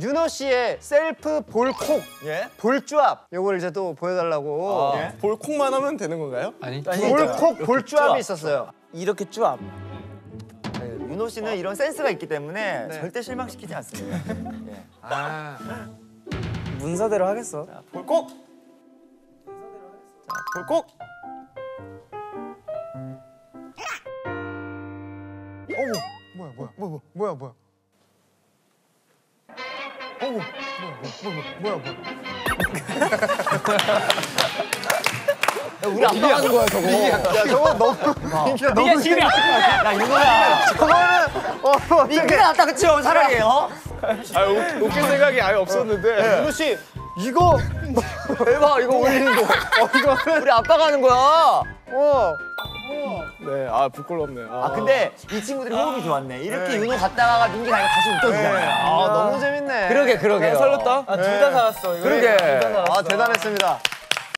윤호 씨의 셀프 볼콕, 예? 볼조합 요걸 이제 또 보여달라고. 아, 예? 볼콕만 하면 되는 건가요? 아니, 볼콕, 볼조합이 있었어요. 이렇게 조합. 네, 윤호 씨는 이런 센스가 있기 때문에 네. 절대 실망시키지 않습니다. 예. 아, 문서대로 하겠어. 자, 볼콕! 문서대로 하겠어. 자, 볼콕! 어머, 뭐야. 어머, 뭐야. 야, 우리 안 나가는 거야, 저거. 야, 저거 너무. 민기야, 지금이 안 나. 야, 윤호야. 저거는. 민기가 낫다, 그치? 사랑해, 어? 아유, 웃길 생각이 아예 없었는데. 윤호 씨, 이거. 대박, 이거 올리는 거. 이거는. 우리 아빠가 하는 거야. 네, 아, 부끄럽네. 아, 근데 이 친구들이 호흡이 좋았네. 이렇게 네. 윤호 갔다가 민기가 다시 웃겨주잖아요. 네. 아, 너무 재밌네. 그러게. 아, 둘 다 살았어. 그러게. 둘 다 살았어. 아, 대단했습니다.